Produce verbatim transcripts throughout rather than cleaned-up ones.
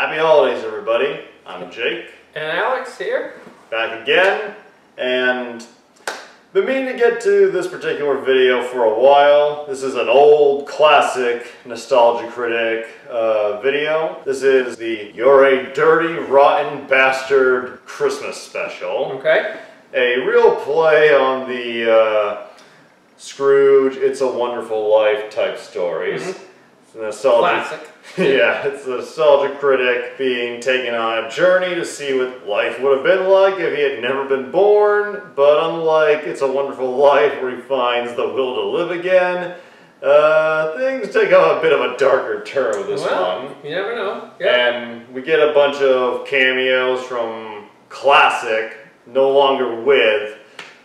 Happy holidays, everybody. I'm Jake. And Alex here. Back again. And been meaning to get to this particular video for a while. This is an old classic Nostalgia Critic uh, video. This is the You're a Dirty, Rotten Bastard Christmas special. Okay. A real play on the uh, Scrooge, It's a Wonderful Life type stories. Mm-hmm. Nostalgic, yeah, it's the Nostalgia Critic being taken on a journey to see what life would have been like if he had never been born, but unlike It's a Wonderful Life where he finds the will to live again, uh, things take on a bit of a darker turn with this well, one. You never know. Yeah. And we get a bunch of cameos from classic, no longer with,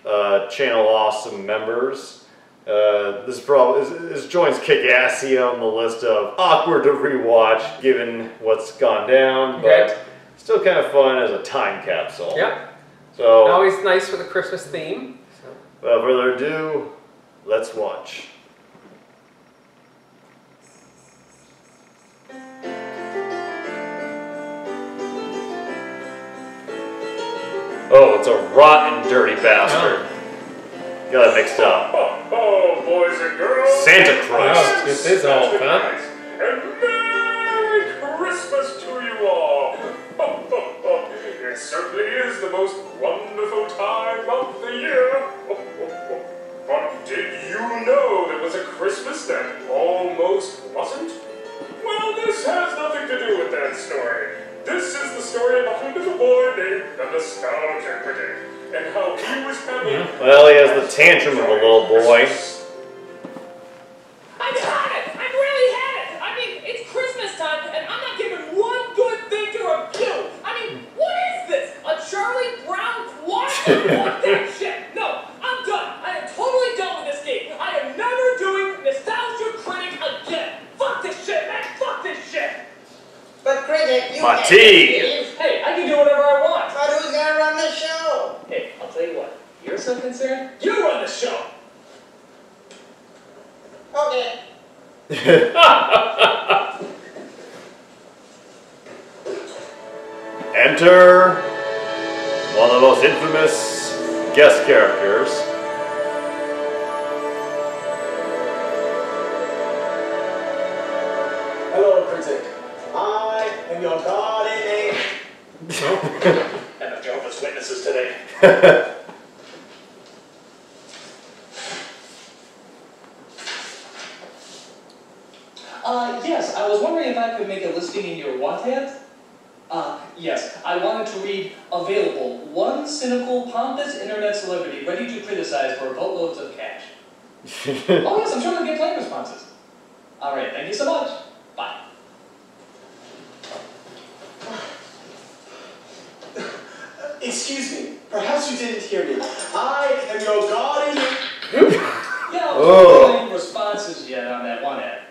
uh, Channel Awesome members. Uh, this probably is, is joins Kickassia on the list of awkward to rewatch given what's gone down, okay. But still kind of fun as a time capsule. Yeah. So always nice for the Christmas theme. So. Without further ado, let's watch. Oh, it's a rotten, dirty bastard. Oh. Got it mixed up. Oh, boys and girls! Santa Christ! Oh, this is all fun. And Merry Christmas to you all! It certainly is the most wonderful time of the year! But did you know there was a Christmas that almost wasn't? Well, this has nothing to do with that story. This is the story of a wonderful boy named the Nostalgia Critic. And how he was yeah. Well, he has the tantrum of a little boy. I'm had it! I'm really had it! I mean, it's Christmas time, and I'm not giving one good thing to a kid. I mean, what is this? A Charlie Brown quad? Fuck that shit! No, I'm done. I am totally done with this game. I am never doing Nostalgia Critic again. Fuck this shit, man! Fuck this shit! But Critic, you Mattie! Hey, I can do whatever I want. But who's gonna run the show? Hey, I'll tell you what. You're so concerned? You run the show! Okay. Enter one of the most infamous guest characters. Hello, Critic. I am your guardian angel. Oh. And the Jehovah's Witnesses today. uh, yes, I was wondering if I could make a listing in your Wattpad? Uh, yes, I wanted to read Available, one cynical, pompous internet celebrity ready to criticize for boatloads of cash. Oh yes, I'm sure I'll get plenty of responses. Alright, thank you so much. Bye. Excuse me, perhaps you didn't hear me. I am your guardian. Yeah, I wasn't getting responses yet on that one ad.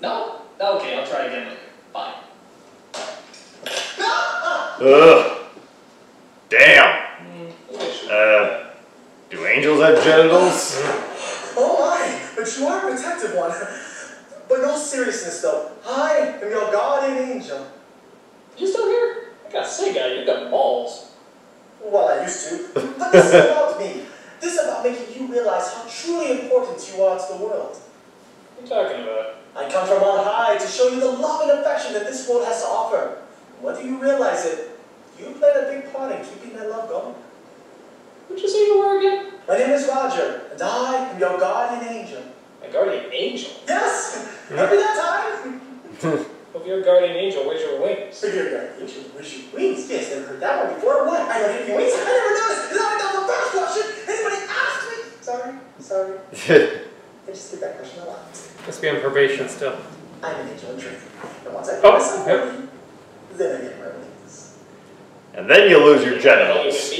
No? Okay, I'll try again later. Bye. Ugh. Damn. Uh, do angels have genitals? Oh my, but you are a protective one. But in all seriousness though, I am your guardian angel. You still here? I got sick out, you got balls. Well, I used to. But this is about me. This is about making you realize how truly important you are to the world. What are you talking about? I come from on high to show you the love and affection that this world has to offer. Whether you realize it, you played a big part in keeping that love going. What'd you say you were again? My name is Roger, and I am your guardian angel. My guardian angel? Yes! Remember that time? If you're a guardian angel, where's your wings? Where's your guardian angel? Where's your wings? Yes, never heard that one before. What? I don't have any wings. I never noticed. It's not like that was the first question. Anybody asked me? Sorry, sorry. I just did that question a lot. Must be on probation still. I'm an angel in training. And once I do myself, oh, yep. Then I get my wings. And then you lose your genitals.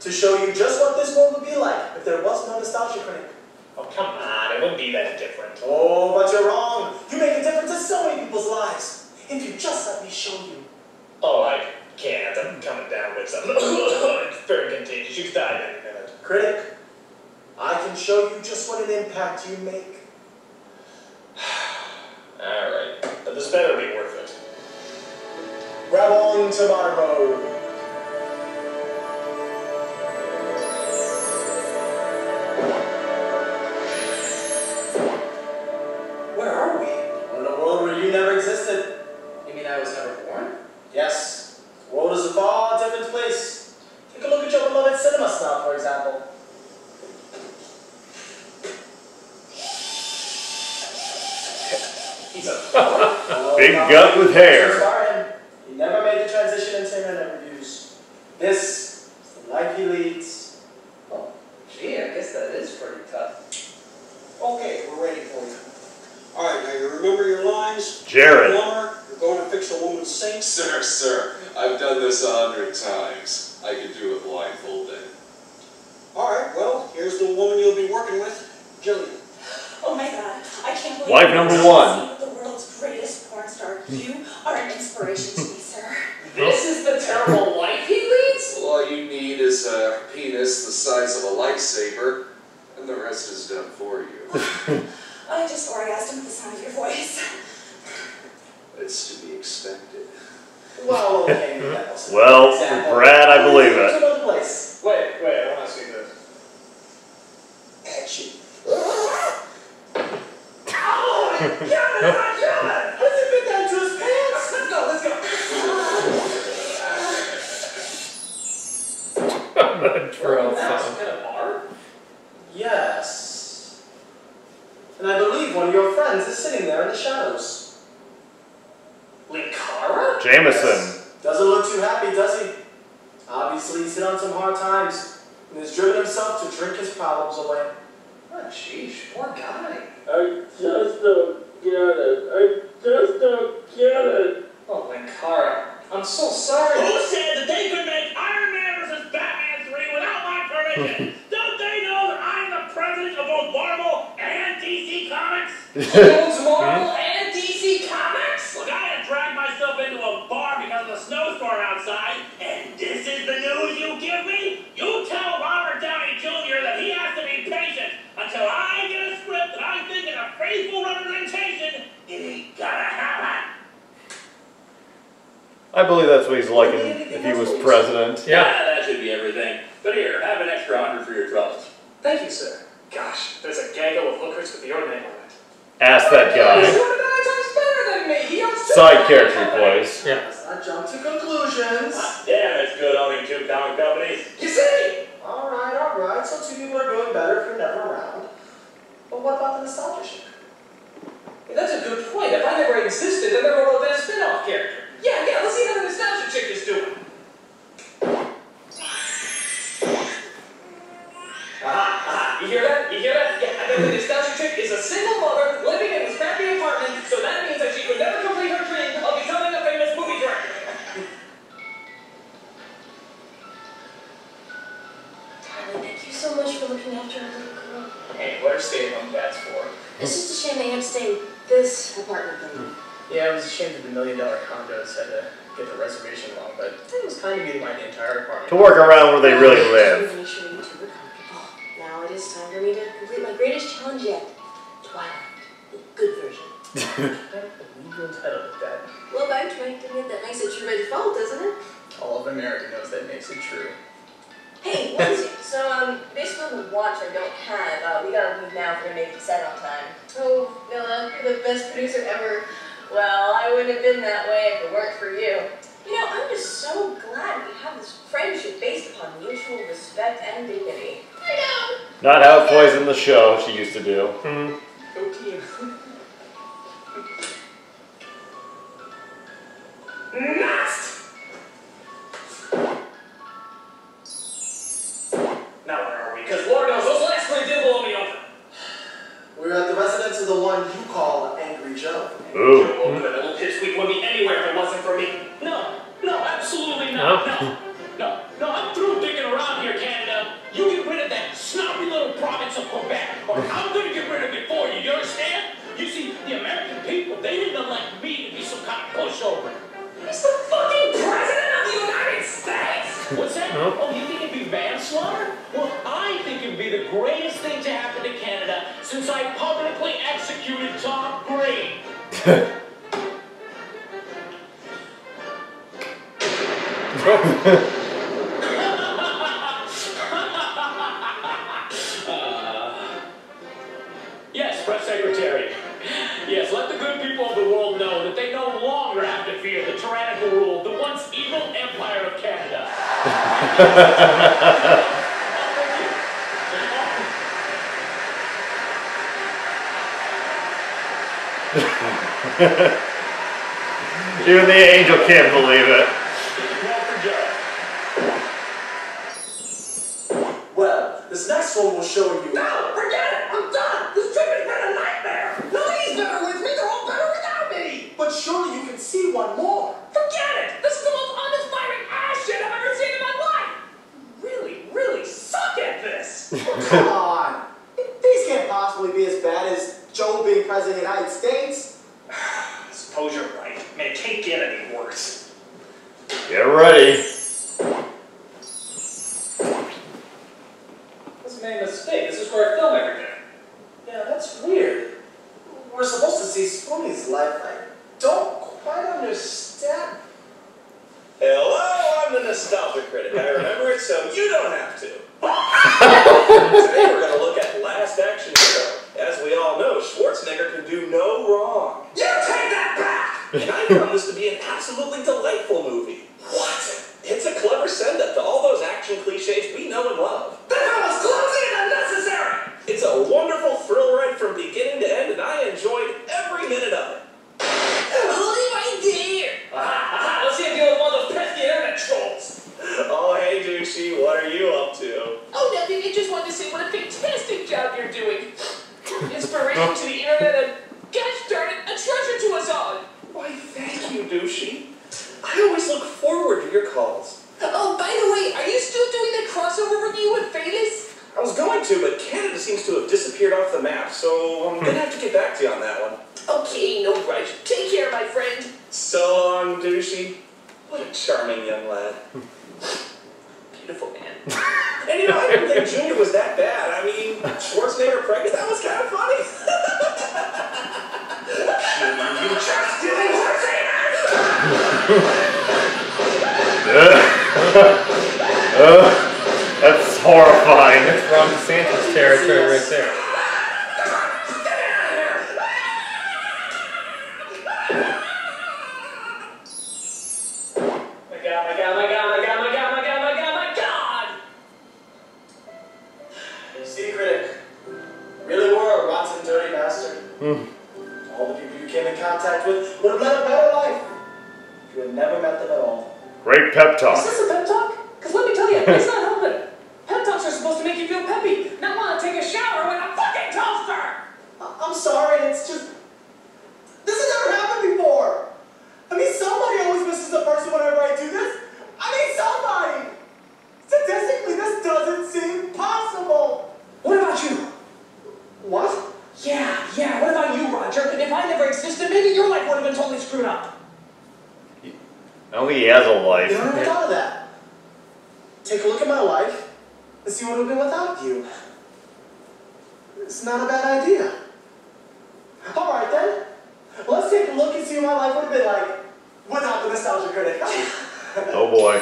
To show you just what this world would be like if there was no Nostalgia Critic. Oh, come on, it wouldn't be that different. Oh, but you're wrong. You make a difference to so many people's lives. If you just let me show you. Oh, I can't. I'm coming down with something. It's very contagious. You could die any minute. Critic, I can show you just what an impact you make. Alright, but this better be worth it. Travel on to my road. Where are we? In a world where you never existed. You mean I was never born? Yes. The world is a far different place. Take a look at your beloved cinema style, for example. He's a big gut with hair. Never made the transition into internet reviews. This is the life he leads. Oh, gee, I guess that is pretty tough. Okay, we're ready for you. Alright, now you remember your lines? Jared. You're going to fix a woman's sink? Sir, sir, I've done this a hundred times. I could do it blindfolded. Alright, well, here's the woman you'll be working with, Jillian. Oh my god, I can't believe Wife number one. The world's greatest porn star. You are an inspiration to me. This is the terrible life he leads? Well, all you need is a penis the size of a lightsaber, and the rest is done for you. I just orgasmed at the sound of your voice. It's to be expected. Well, okay. Well, exactly. Brad, I believe it. Wait, wait, I want to see this. Action. Oh, my God! We're at a bar? Yes. And I believe one of your friends is sitting there in the shadows. Linkara? Jameson. Yes. Doesn't look too happy, does he? Obviously he's hit on some hard times and has driven himself to drink his problems away. Oh, jeez, poor guy. I just don't get it. I just don't get it. Oh, Linkara. I'm so sorry. Who said that they could make Iron Man versus Batman three without my permission? Don't they know that I'm the president of both Marvel and D C Comics? Both Marvel and D C Comics? Look, I had to drag myself into a bar because of a snowstorm outside, and this is the news you give me? You tell Robert Downey Junior that he has to be patient until I get a script that I think is a faithful representation. It ain't gonna happen. I believe that's what he's like if he was president. Yeah. yeah, that should be everything. But here, have an extra hundred for your troubles. Thank you, sir. Gosh, there's a gaggle of hookers with your name on it. Ask that guy. He's doing nine times better than me. He has side character plays. Yeah. Let's not jump to conclusions. Ah, damn, it's good owning two comic companies. You see? All right, all right. So two people are doing better if you're never around. But what about the Nostalgia Chick? Hey, that's a good point. If I never existed, then there would have been a spin-off character. Yeah, yeah, let's see how the Nostalgia Chick is doing. Aha, aha, you hear that? You hear that? Yeah, I bet the Nostalgia Chick is a single mother living in this crappy apartment, so that means that she could never complete her dream of becoming a famous movie director. Darling, thank you so much for looking after our little girl. Hey, let her stay at home, that's for. It's just a shame they have to stay in this apartment building. Yeah, I was ashamed of the million dollar condos, had to get the reservation wrong, but it was kind of beautiful, the entire apartment. To work around where they really live. Make sure you two were comfortable. Now it is time for me to complete my greatest challenge yet. Twilight. The good version. I don't believe you're entitled to that. Well, by trying to admit that makes it true by default, doesn't it? All of America knows that makes it true. Hey, Lindsay, so um, based on the watch I don't have, uh, we gotta move now for make the set on time. Oh, Mila, you're the best producer ever. Well, I wouldn't have been that way if it weren't for you. You know, I'm just so glad we have this friendship based upon mutual respect and dignity. I know! Not how it plays in the show she used to do. Mm-hmm. Go team. Now where are we? Because Lord knows those last three did blow me over. We're at the residence of the one you call Angry Joe. Ooh. Angry Joe over the middle pipsqueak would be anywhere if it wasn't for me. No, no, absolutely not. No, no, no, I'm through digging around here, Canada. You get rid of that snobby little province of Quebec, or I'm going to get rid of it for you, you understand? You see, the American people, they didn't elect me to be some kind of pushover. It's the fucking president of the United States! What's that? Oh, you think it'd be manslaughter? Well, I think it'd be the greatest thing to happen to Canada since I publicly executed Tom Green. uh, yes, press secretary. Yes, let the good people of the world know that they no longer have to fear the tyrannical rule, the once evil empire of Canada. Even the angel can't believe it. Well, this next one will show you. No, forget it! I'm done! This trip has been a nightmare! Nobody's better with me, they're all better without me! But surely you can see one more. Forget it! This is the most uninspiring ass shit I've ever seen in my life! You really, really suck at this! Well, come on! These can't possibly be as bad as Joe being president of the United States. I suppose you're right. Man, it can't get any worse. Get ready. This made a mistake. This is where I film everything. Yeah, that's weird. We're supposed to see Spoony's life. I don't quite understand. Hello, I'm the Nostalgia Critic. I remember it, so you don't have to. Today we're going to look at Last Action Hero. As we all know, Schwarzenegger can do no wrong. You take that back! And I found this to be an absolutely delightful movie. What? It's a clever send-up to all those action cliches we know and love. That was clumsy and unnecessary! It's a wonderful thrill ride from beginning to end, and I enjoyed every minute of it. Leave my dear! Aha, aha, let's see if you're one of those pesky internet trolls! Oh, hey, douchey, what are you up to? Oh, nothing, I just wanted to say what a fantastic job you're doing. Inspiration to the internet and, gosh darn it, a treasure to us all! Why, thank you, douchey. I always look forward to your calls. Oh, by the way, are you still doing the crossover review with Vegas? I was going to, but Canada seems to have disappeared off the map, so I'm gonna have to get back to you on that one. Okay, no rush. Take care, my friend. So long, douchey. What a charming young lad. Beautiful man. And you know, I didn't think Junior was that bad. I mean, Schwarzenegger pregnant, that was kind of funny. You just did it, Schwarzenegger! uh, that's horrifying. That's Ron DeSantis territory right there. My God, my God, my God. Dirty bastard. Mm. All the people you came in contact with would have led a better life if you had never met them at all. Great pep talk. Is this a pep talk? Because let me tell you, it's not helping. Pep talks are supposed to make you feel peppy, not want to take a shower with a fucking toaster! I I'm sorry, it's just... This has never happened before! I mean, somebody always misses the person whenever I do this. I mean, somebody! Statistically, this doesn't seem possible! What about you? What? Yeah, yeah, what about you, Roger? And if I never existed, maybe your life would have been totally screwed up. I don't think he has a life. You never thought of that. Take a look at my life and see what it would have been without you. It's not a bad idea. Alright then, let's take a look and see what my life would have been like without the Nostalgia Critic. Oh boy.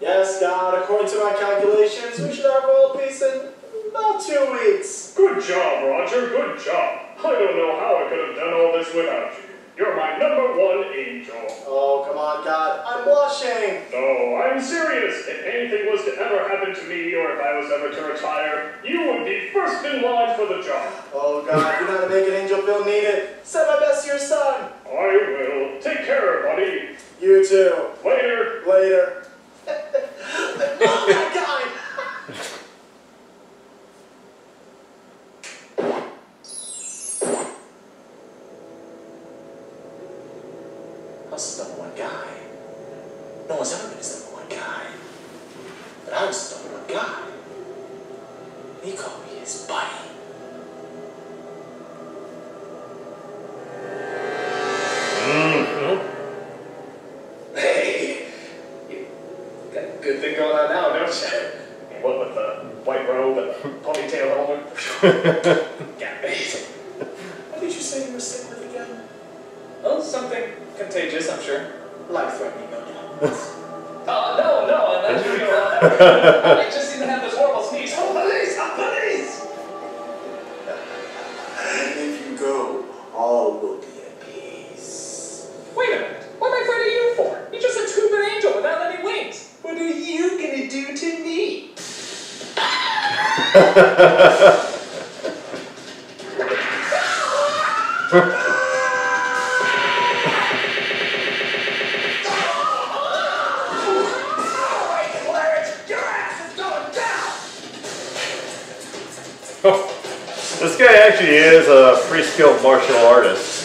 Yes, God, according to my calculations, we should have world peace and... About two weeks. Good job, Roger. Good job. I don't know how I could have done all this without you. You're my number one angel. Oh, come on, God. I'm blushing. No, I'm serious. If anything was to ever happen to me, or if I was ever to retire, you would be first in line for the job. Oh, God. You're not to make an angel feel needed. Send my best to your son. I will. Take care, buddy. You too. Later. Later. Oh, my God. This is number one guy. No one's ever been his number one guy. But I was his number one guy. And he called me his buddy. Mm-hmm. Hey, you got a good thing going on now, don't you? What with the white robe and the ponytail on? Got me. What did you say you were sick with again? Oh, something. Contagious, I'm sure. life-threatening, no doubt. uh, no, no, I'm not sure you're right. I just seem to have this horrible sneeze. Oh, police! Oh, police! If you go, all will be at peace. Wait a minute. What am I afraid of you for? You're just a stupid angel without any wings. What are you gonna do to me? This guy actually is a pretty skilled martial artist.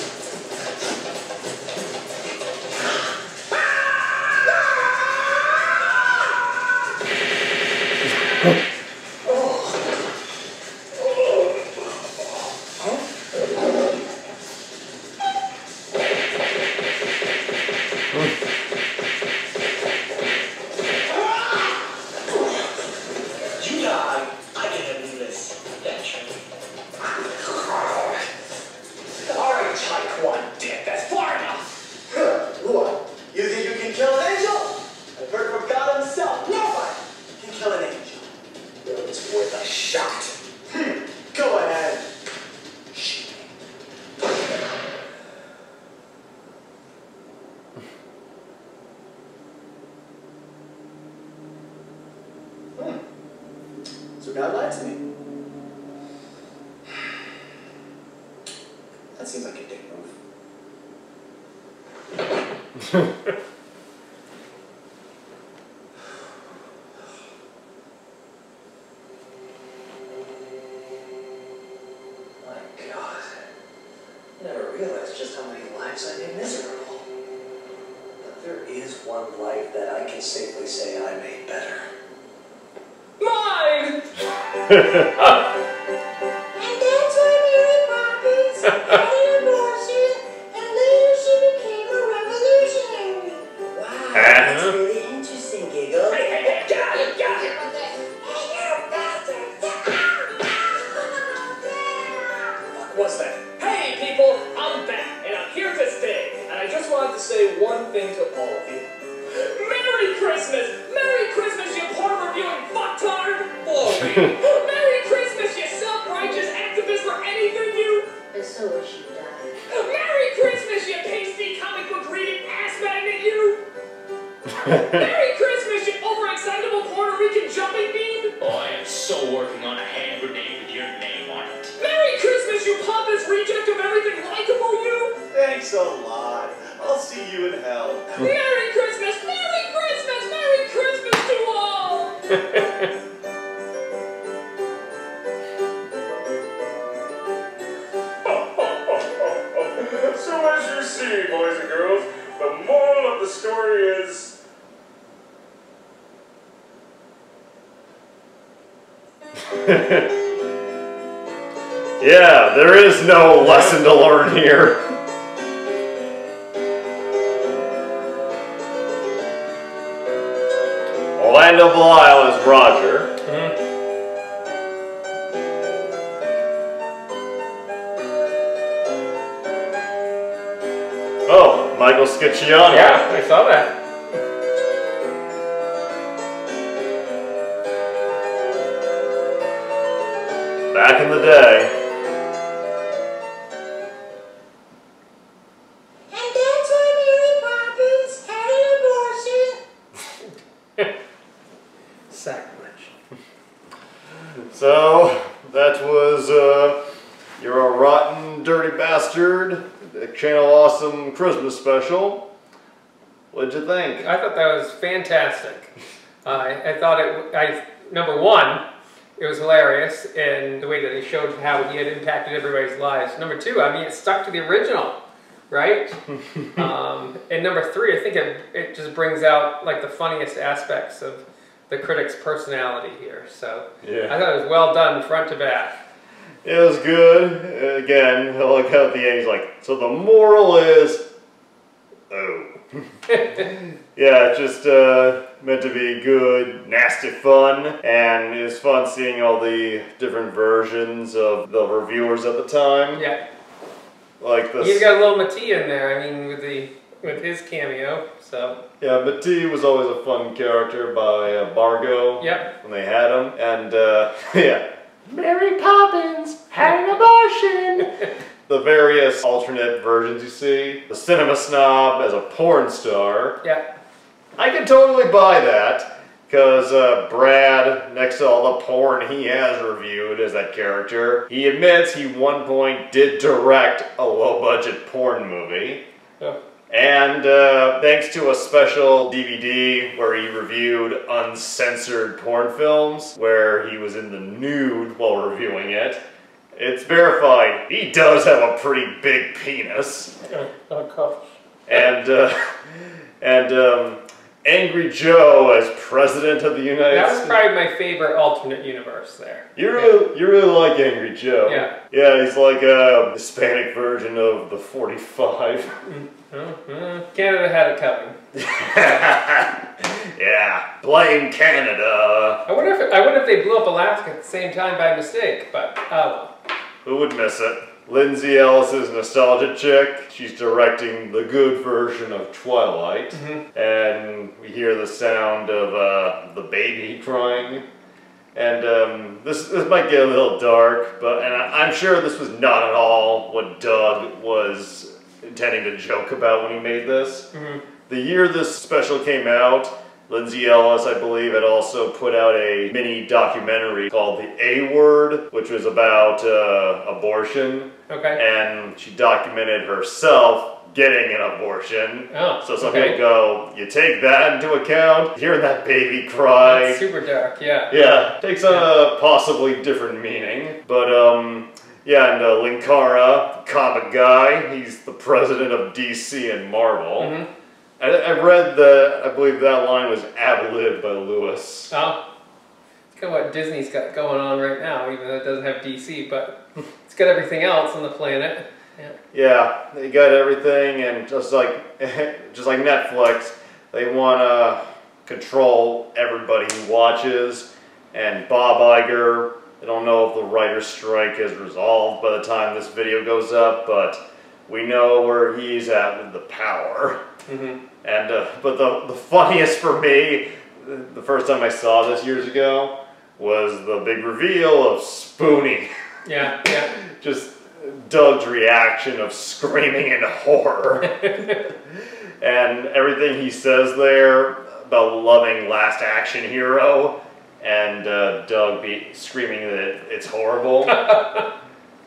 Yeah, there is no lesson to learn here. Orlando Belial is Roger. Mm-hmm. Oh, Michael Scicciano. Yeah, I saw that. Back in the day. So, that was uh, You're a Rotten Dirty Bastard, the Channel Awesome Christmas special. What'd you think? I thought that was fantastic. uh, I, I thought it, I, number one, it was hilarious in the way that they showed how he had impacted everybody's lives. Number two, I mean, it stuck to the original, right? um, and number three, I think it, it just brings out like the funniest aspects of the critic's personality here, so yeah. I thought it was well done front to back. It was good. Again, I look at the end, he's like, so the moral is, oh. Yeah, just uh, meant to be good, nasty fun, and it was fun seeing all the different versions of the reviewers at the time. Yeah. Like this. You've got a little Mattie in there, I mean, with the with his cameo. So yeah, Mattie was always a fun character by uh, Bargo. Yep. When they had him, and uh, yeah, Mary Poppins had an abortion. The various alternate versions you see, the cinema snob as a porn star. Yeah. I can totally buy that, because uh, Brad, next to all the porn he has reviewed as that character, he admits he, one point, did direct a low-budget porn movie. Yeah. And uh, thanks to a special D V D where he reviewed uncensored porn films, where he was in the nude while reviewing it, it's verified he does have a pretty big penis. And, uh, and, um... Angry Joe as President of the United States. That was probably my favorite alternate universe there. You really, you really like Angry Joe. Yeah. Yeah, he's like a Hispanic version of the forty-five. Mm-hmm. Canada had it coming. Yeah, blame Canada. I wonder if it, I wonder if they blew up Alaska at the same time by mistake, but oh. Who would miss it? Lindsay Ellis' Nostalgia Chick. She's directing the good version of Twilight. Mm-hmm. And we hear the sound of uh, the baby crying. And um, this, this might get a little dark, but and I, I'm sure this was not at all what Doug was intending to joke about when he made this. Mm-hmm. The year this special came out, Lindsay Ellis, I believe, had also put out a mini documentary called The A-Word, which was about uh, abortion. Okay. And she documented herself getting an abortion. Oh, so some okay. people go, you take that into account, hearing that baby cry. That's super dark, yeah. Yeah, takes on yeah. a possibly different meaning. But, um, yeah, and uh, Linkara, the comic guy, he's the president of D C and Marvel. Mm-hmm. I read the, I believe that line was ad-libbed by Lewis. Oh. It's kind of what Disney's got going on right now, even though it doesn't have D C, but it's got everything else on the planet. Yeah, yeah, they got everything, and just like, just like Netflix, they want to control everybody who watches, and Bob Iger, I don't know if the writer's strike is resolved by the time this video goes up, but we know where he's at with the power. Mm-hmm. And uh, but the the funniest for me, the first time I saw this years ago, was the big reveal of Spoony. Yeah, yeah. Just Doug's reaction of screaming in horror, and everything he says there about loving Last Action Hero, and uh, Doug be screaming that it's horrible.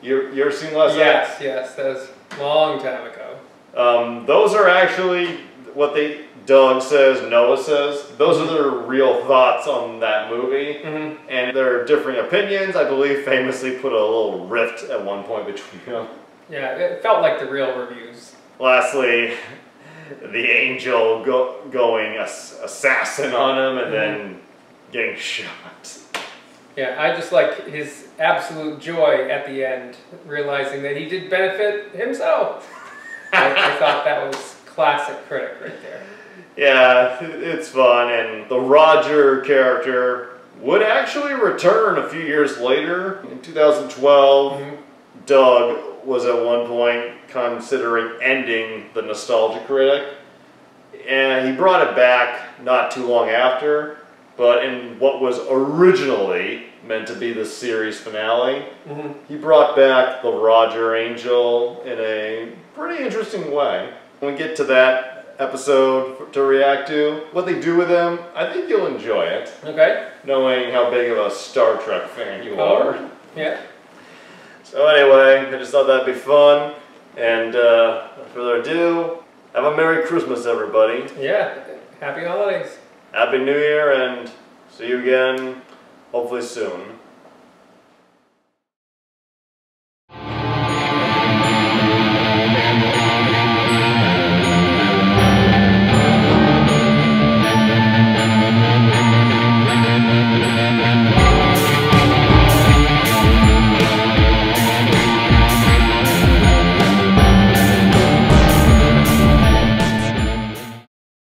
you you ever seen Last? Yes, Action? Yes, that was a long time ago. Um, those are actually what they, Doug says, Noah says, those are their real thoughts on that movie. Mm-hmm. And their differing opinions, I believe, famously put a little rift at one point between them. Yeah, it felt like the real reviews. Lastly, the angel go going ass assassin on him and mm-hmm. then getting shot. Yeah, I just like his absolute joy at the end, realizing that he did benefit himself. I, I thought that was classic Critic right there. Yeah, it's fun, and the Roger character would actually return a few years later. In two thousand twelve, mm-hmm. Doug was at one point considering ending the Nostalgia Critic, and he brought it back not too long after, but in what was originally meant to be the series finale, mm-hmm. he brought back the Roger Angel in a pretty interesting way. When we get to that episode to react to, what they do with him, I think you'll enjoy it. Okay. Knowing how big of a Star Trek fan you oh. are. Yeah. So anyway, I just thought that'd be fun, and uh, without further ado, have a Merry Christmas, everybody. Yeah, happy holidays. Happy New Year, and see you again hopefully soon.